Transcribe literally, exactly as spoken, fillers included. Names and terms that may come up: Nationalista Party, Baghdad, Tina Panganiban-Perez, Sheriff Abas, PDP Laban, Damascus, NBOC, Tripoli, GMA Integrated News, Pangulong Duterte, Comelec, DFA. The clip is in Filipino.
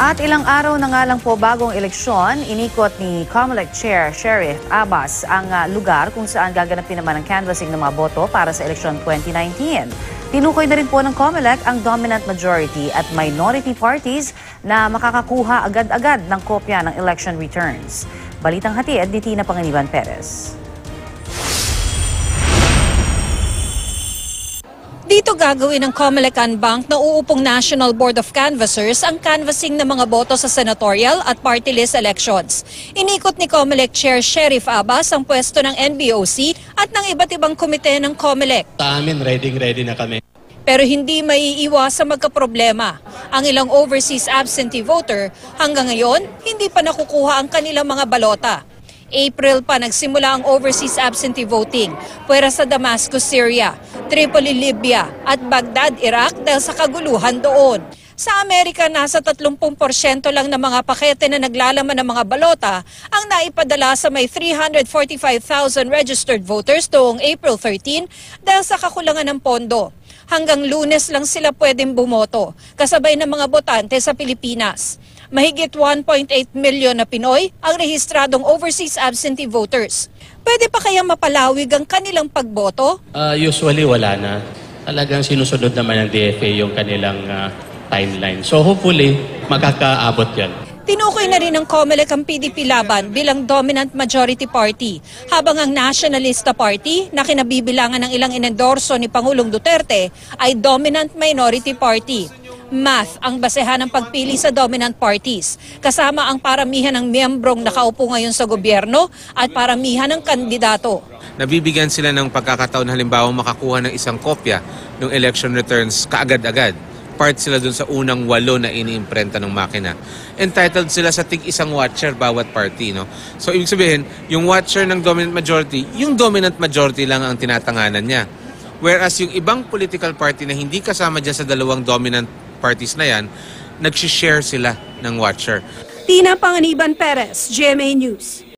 At ilang araw na nga lang po bagong eleksyon, inikot ni Comelec Chair Sheriff Abas ang uh, lugar kung saan gaganapin naman ang canvassing ng mga boto para sa eleksyon twenty nineteen. Tinukoy na rin po ng Comelec ang dominant majority at minority parties na makakakuha agad-agad ng kopya ng election returns. Balitang hatid ni Tina Panganiban-Perez. Dito gagawin ng Comelec Bank na uupong National Board of Canvassers ang canvassing ng mga boto sa senatorial at party list elections. Inikot ni Comelec Chair Sheriff Abas ang pwesto ng N B O C at ng iba't ibang komite ng Comelec. Sa amin, ready-ready na kami. Pero hindi maiiwasang magkaproblema. Ang ilang overseas absentee voter, hanggang ngayon, hindi pa nakukuha ang kanilang mga balota. April pa nagsimula ang overseas absentee voting, puwera sa Damascus, Syria, Tripoli, Libya at Baghdad, Iraq dahil sa kaguluhan doon. Sa Amerika, nasa thirty percent lang ng mga pakete na naglalaman ng mga balota ang naipadala sa may three hundred forty-five thousand registered voters noong April thirteen dahil sa kakulangan ng pondo. Hanggang Lunes lang sila pwedeng bumoto, kasabay ng mga botante sa Pilipinas. Mahigit one point eight milyon na Pinoy ang rehistradong overseas absentee voters. Pwede pa kayang mapalawig ang kanilang pagboto? Uh, usually wala na. Talagang sinusunod naman ng D F A yung kanilang uh, timeline. So hopefully, makakaabot yan. Tinukoy na rin ng Comelec ang P D P Laban bilang dominant majority party, habang ang Nationalista Party na kinabibilangan ng ilang inendorso ni Pangulong Duterte ay dominant minority party. Math ang basehan ng pagpili sa dominant parties, kasama ang paramihan ng miyembrong nakaupo ngayon sa gobyerno at paramihan ng kandidato. Nabibigyan sila ng pagkakataon halimbawa makakuha ng isang kopya ng election returns kaagad-agad. Part sila dun sa unang walo na iniimprenta ng makina. Entitled sila sa tig isang watcher bawat party, no? So ibig sabihin, yung watcher ng dominant majority, yung dominant majority lang ang tinatanganan niya. Whereas yung ibang political party na hindi kasama dyan sa dalawang dominant parties na yan, nagsishare sila ng watcher. Tina Panganiban-Perez, G M A News.